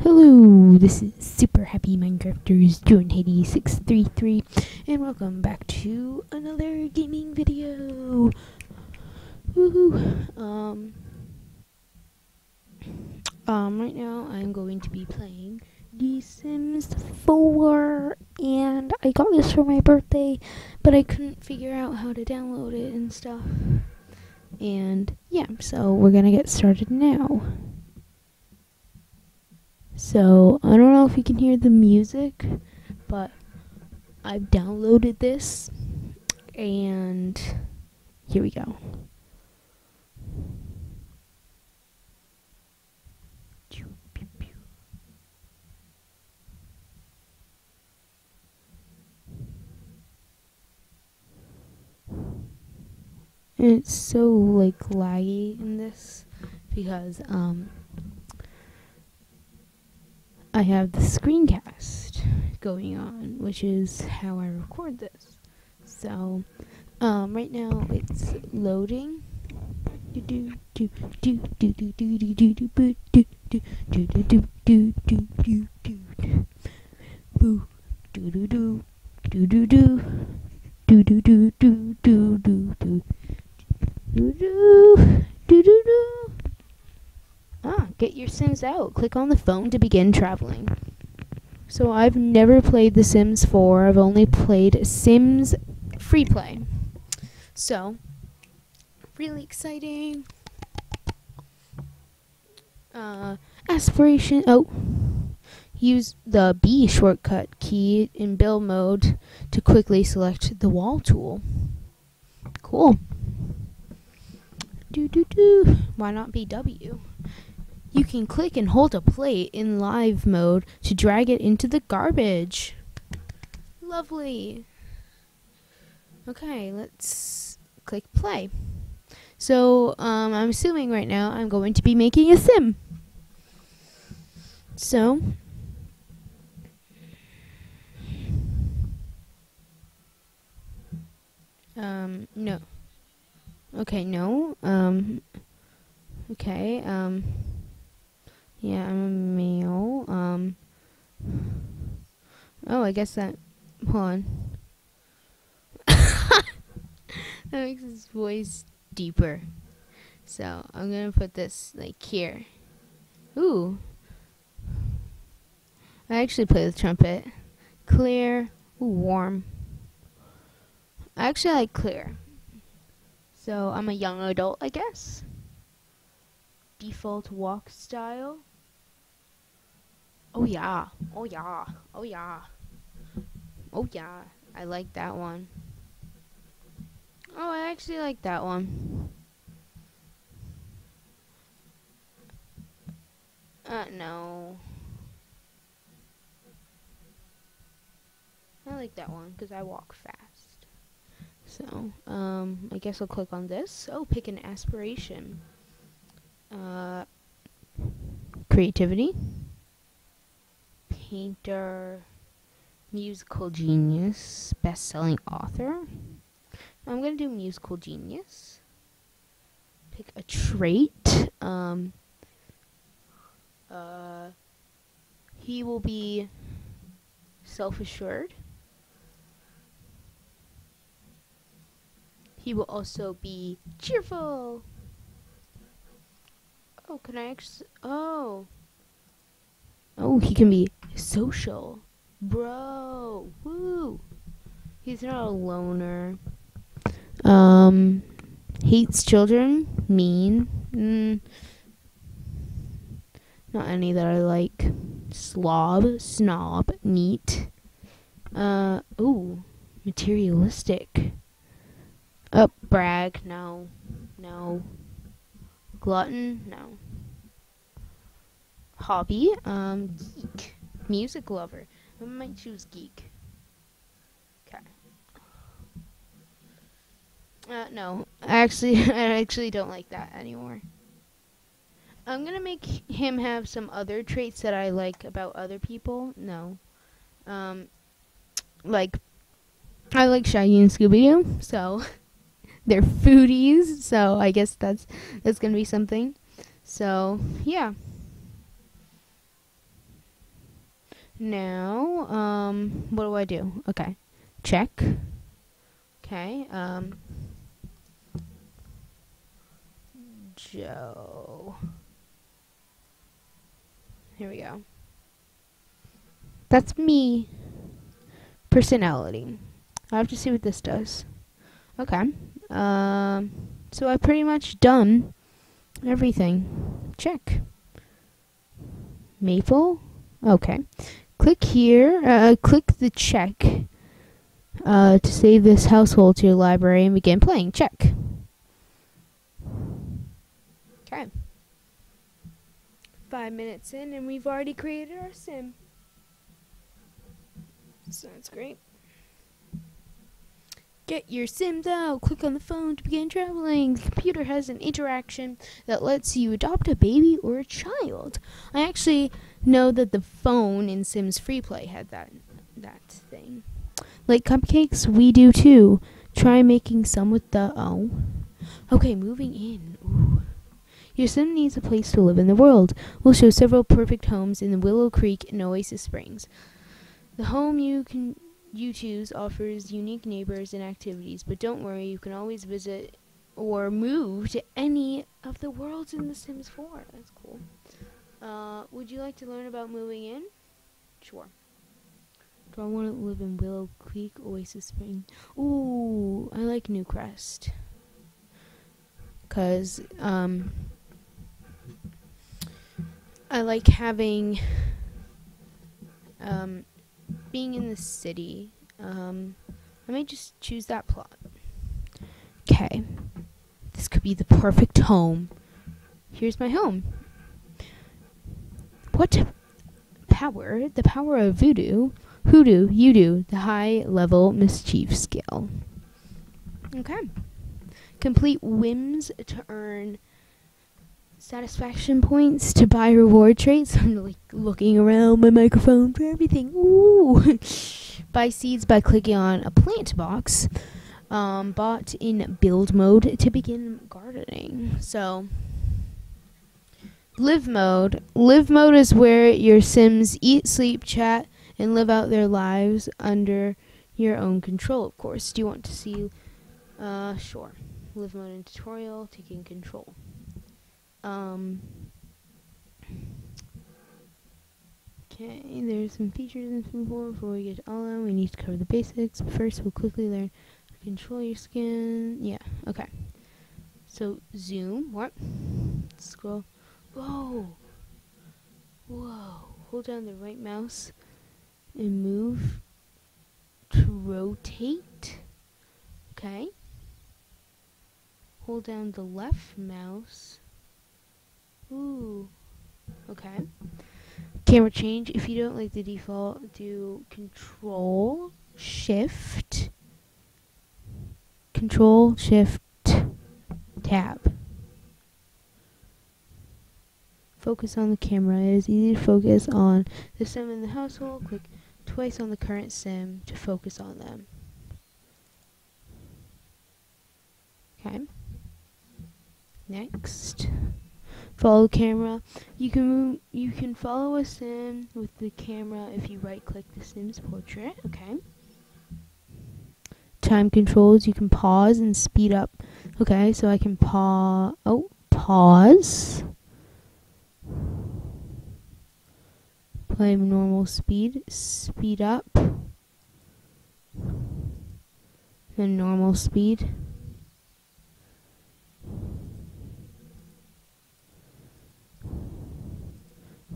Hello, this is super happy Minecrafters, JoeMaple633, and welcome back to another gaming video. Woohoo! Right now I'm going to be playing The Sims 4, and I got this for my birthday, but I couldn't figure out how to download it and stuff. And yeah, so we're gonna get started now. So, I don't know if you can hear the music, but I've downloaded this, and here we go. And it's so, like, laggy in this, because, I have the screencast going on, which is how I record this. So, right now it's loading. Get your Sims out. Click on the phone to begin traveling. So I've never played The Sims 4. I've only played Sims Free Play. So, really exciting. Aspiration. Oh. Use the B shortcut key in build mode to quickly select the wall tool. Cool. Why not BW? You can click and hold a plate in live mode to drag it into the garbage. Lovely. Okay, let's click play. So, I'm assuming right now I'm going to be making a sim. So, no. Okay, no. Okay, yeah, I'm a male. Oh, I guess that. Hold on. That makes his voice deeper. So I'm gonna put this like here. Ooh. I actually play the trumpet. Clear. Ooh, warm. I actually like clear. So I'm a young adult, I guess. Default walk style. Oh yeah, oh yeah, oh yeah, oh yeah, I like that one. Oh, I actually like that one. No. I like that one, because I walk fast. So, I guess I'll click on this. Oh, pick an aspiration. Creativity. Painter, musical genius, best-selling author. I'm gonna do musical genius. Pick a trait. He will be self-assured. He will also be cheerful. Oh, can I actually? Oh. Oh, he can be social. Bro. Woo. He's not a loner. Hates children. Mean. Not any that I like. Slob. Snob. Neat. Ooh. Materialistic. Up. Brag. No. No. Glutton. No. Hobby, geek, music lover. I might choose geek. Okay. No, I actually don't like that anymore. I'm gonna make him have some other traits that I like about other people. No, like I like Shaggy and Scooby-Doo, so they're foodies. So I guess that's gonna be something. So yeah. Now, what do I do? Okay, check. Okay, Joe. Here we go. That's me. Personality. I have to see what this does. Okay. So I pretty much done everything. Check. Maple. Okay. Click here. Click the check to save this household to your library and begin playing. Check. Okay. 5 minutes in, and we've already created our sim. So that's great. Get your sim out. Click on the phone to begin traveling. The computer has an interaction that lets you adopt a baby or a child. I actually know that the phone in Sims Free Play had that thing. Like cupcakes, we do too. Try making some with the O. Okay, moving in. Ooh. Your sim needs a place to live in the world. We'll show several perfect homes in Willow Creek and Oasis Springs. The home you choose offers unique neighbors and activities, but don't worry, you can always visit or move to any of the worlds in The Sims 4. That's cool. Would you like to learn about moving in? Sure. Do I want to live in Willow Creek, Oasis Springs? Ooh, I like Newcrest. 'Cause, I like having, being in the city. I may just choose that plot. Okay. This could be the perfect home. Here's my home. What power? The power of voodoo. Hoodoo, you do. The high-level mischief skill. Okay. Complete whims to earn satisfaction points to buy reward traits. I'm like looking around my microphone for everything. Ooh. Buy seeds by clicking on a plant box. Bought in build mode to begin gardening. So live mode. Live mode is where your Sims eat, sleep, chat, and live out their lives under your own control, of course. Do you want to see sure. Live mode and tutorial, taking control. Okay, there's some features in Sims 4. Before we get to all of them, we need to cover the basics. First, we'll quickly learn how to control your skin. Yeah, okay. So, zoom. What? Scroll. Whoa! Whoa. Hold down the right mouse and move to rotate. Okay. Hold down the left mouse. Ooh. Okay. Camera change. If you don't like the default, do Control Shift. Control Shift Tab. Focus on the camera. It is easy to focus on the sim in the household. Click twice on the current sim to focus on them. Okay. Next. Follow camera. You can follow a sim with the camera if you right-click the sim's portrait. Okay. Time controls. You can pause and speed up. Okay, so I can pause. Play normal speed. Speed up. Then normal speed.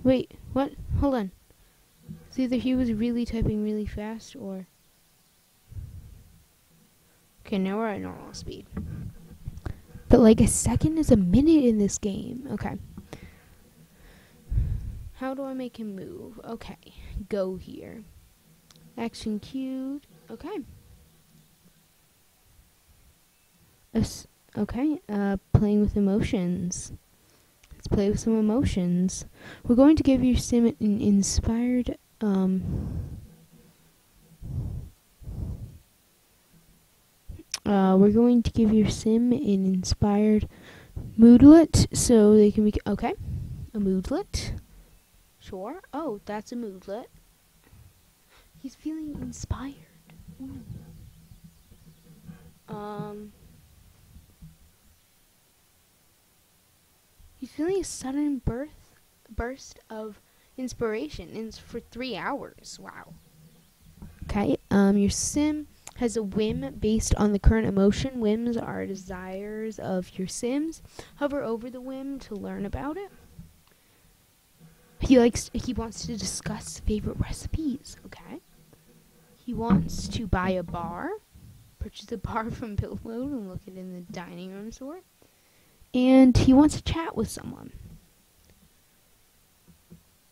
Wait, what? Hold on. It's either he was really typing really fast or... Okay, now we're at normal speed. But like a second is a minute in this game. Okay. How do I make him move? Okay. Go here. Action cued. Okay. Okay. Playing with emotions. Let's play with some emotions. We're going to give your sim an inspired, we're going to give your sim an inspired moodlet so they can be, okay, a moodlet. Sure. Oh, that's a moodlet. He's feeling inspired. Ooh. He's feeling a sudden burst of inspiration for 3 hours. Wow. Okay. Your sim has a whim based on the current emotion. Whims are desires of your sims. Hover over the whim to learn about it. He wants to discuss favorite recipes. Okay. He wants to buy a bar. Purchase a bar from Billboard and look it in the dining room store. And he wants to chat with someone.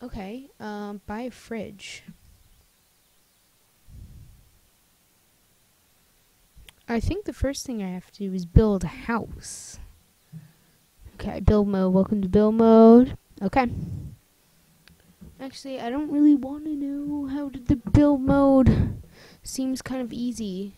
Okay, buy a fridge. I think the first thing I have to do is build a house. Okay, build mode. Welcome to build mode. Okay. Actually, I don't really want to know how to do build mode. Seems kind of easy.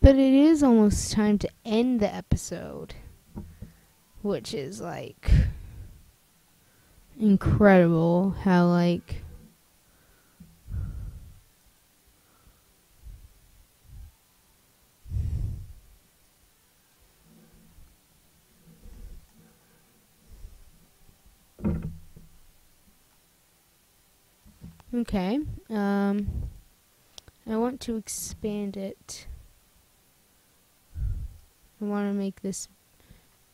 But it is almost time to end the episode, which is like incredible how like okay, I want to expand it. I want to make this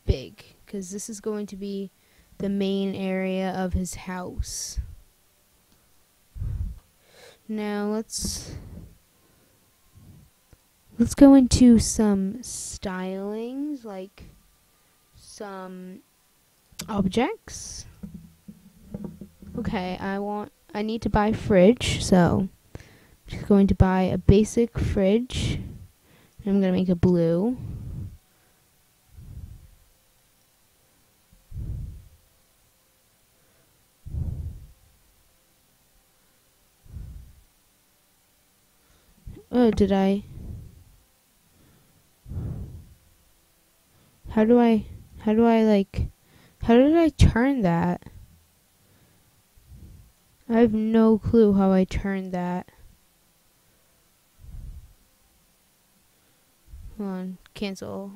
big, because this is going to be the main area of his house. Now let's go into some stylings, like some objects. Okay, I need to buy a fridge, so I'm just going to buy a basic fridge. I'm going to make a blue. Oh, did I? How did I turn that? I have no clue how I turned that. Hold on, cancel.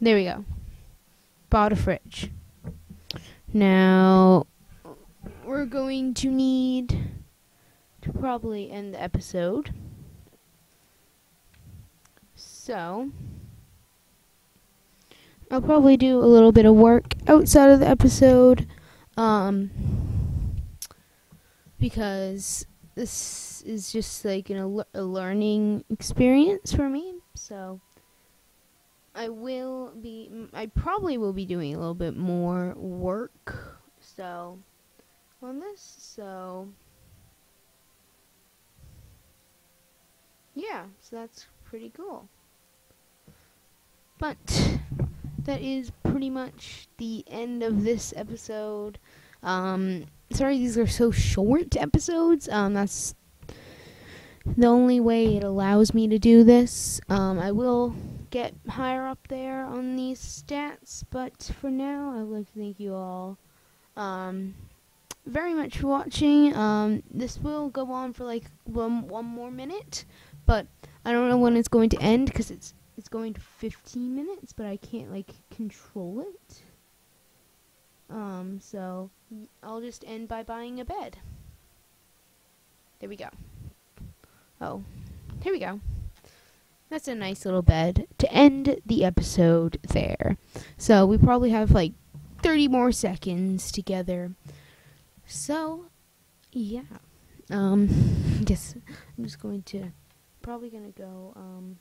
There we go. Bought a fridge. Now we're going to need to probably end the episode. So I'll probably do a little bit of work outside of the episode, because this is just like a learning experience for me. So I probably will be doing a little bit more work. So. On this, so yeah, so that's pretty cool. But that is pretty much the end of this episode. Sorry these are so short episodes. That's the only way it allows me to do this. I will get higher up there on these stats, but for now, I would like to thank you all. Very much for watching. This will go on for like one more minute, but I don't know when it's going to end, because it's going to 15 minutes, but I can't like control it. So I'll just end by buying a bed. There we go. Oh, here we go. That's a nice little bed to end the episode there. So we probably have like 30 more seconds together. So, yeah, I guess I'm just going to, go,